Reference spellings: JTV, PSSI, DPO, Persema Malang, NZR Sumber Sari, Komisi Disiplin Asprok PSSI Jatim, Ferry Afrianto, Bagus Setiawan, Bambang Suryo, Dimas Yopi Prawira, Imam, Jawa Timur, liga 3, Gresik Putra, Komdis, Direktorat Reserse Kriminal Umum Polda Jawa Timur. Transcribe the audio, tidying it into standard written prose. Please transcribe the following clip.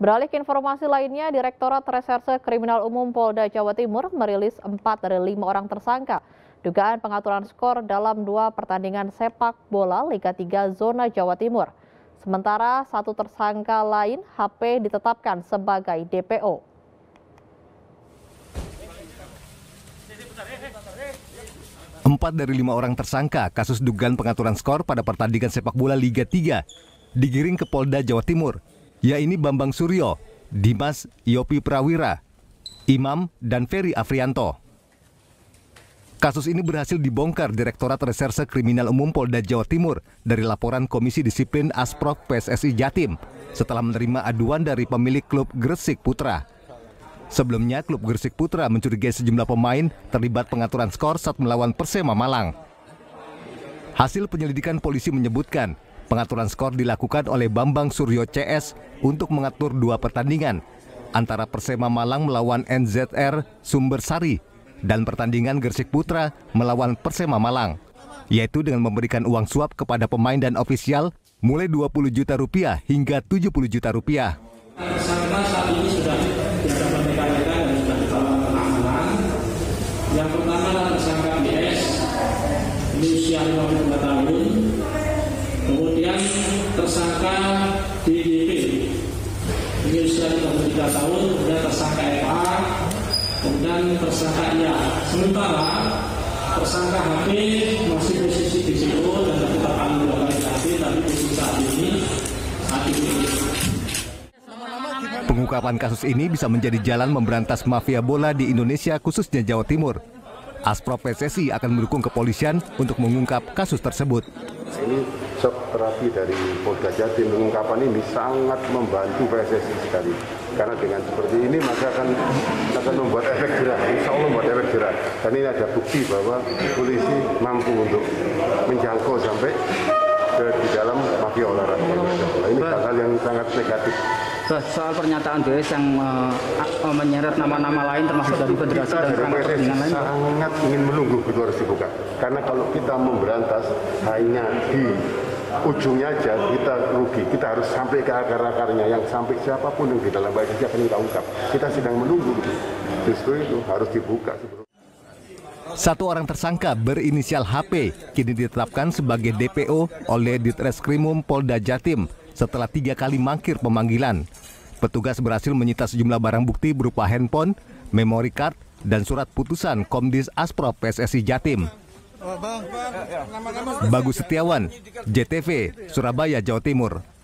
Beralih ke informasi lainnya, Direktorat Reserse Kriminal Umum Polda Jawa Timur merilis 4 dari 5 orang tersangka dugaan pengaturan skor dalam 2 pertandingan sepak bola Liga 3 Zona Jawa Timur. Sementara 1 tersangka lain HP ditetapkan sebagai DPO. Empat dari 5 orang tersangka kasus dugaan pengaturan skor pada pertandingan sepak bola Liga 3 digiring ke Polda Jawa Timur, yaitu Bambang Suryo, Dimas Yopi Prawira, Imam, dan Ferry Afrianto. Kasus ini berhasil dibongkar Direktorat Reserse Kriminal Umum Polda Jawa Timur dari laporan Komisi Disiplin Asprok PSSI Jatim setelah menerima aduan dari pemilik klub Gresik Putra. Sebelumnya, klub Gresik Putra mencurigai sejumlah pemain terlibat pengaturan skor saat melawan Persema Malang. Hasil penyelidikan polisi menyebutkan, pengaturan skor dilakukan oleh Bambang Suryo CS untuk mengatur 2 pertandingan antara Persema Malang melawan NZR Sumber Sari dan pertandingan Gresik Putra melawan Persema Malang, yaitu dengan memberikan uang suap kepada pemain dan ofisial mulai Rp20 juta hingga Rp70 juta. Tersangka saat ini sudah dilakukan penangkapan dan sudah dibawa ke tahanan. Yang pertama adalah tersangka BS, usia 22 tahun. Kemudian tersangka DDP, usia 23 tahun. Kemudian tersangka FA, kemudian tersangka IA. Sementara tersangka HP masih posisi DCO dan ditetapkan sebagai DAP, tapi posisi saat ini. Pengungkapan kasus ini bisa menjadi jalan memberantas mafia bola di Indonesia, khususnya Jawa Timur. Asprop PSSI akan mendukung kepolisian untuk mengungkap kasus tersebut. Ini shock terapi dari Polda Jatim. Pengungkapan ini sangat membantu PSSI sekali. Karena dengan seperti ini maka akan membuat efek jerah. Insya Allah membuat efek jerah. Dan ini ada bukti bahwa polisi mampu untuk menjangkau sampai di dalam mafia olahraga. Ini hal yang sangat negatif. Soal pernyataan BS yang menyeret nama-nama lain termasuk dari federasi dan pertandingan lain, sangat ingin menunggu itu harus dibuka. Karena kalau kita memberantas hanya di ujungnya aja kita rugi. Kita harus sampai ke akar-akarnya, yang sampai siapapun yang di dalam baik saja akan kita ungkap. Kita sedang menunggu, justru itu harus dibuka. 1 orang tersangka berinisial HP kini ditetapkan sebagai DPO oleh Ditreskrimum Polda Jatim setelah 3 kali mangkir pemanggilan. Petugas berhasil menyita sejumlah barang bukti berupa handphone, memory card, dan surat putusan Komdis Asprop PSSI Jatim. Bagus Setiawan, JTV, Surabaya, Jawa Timur.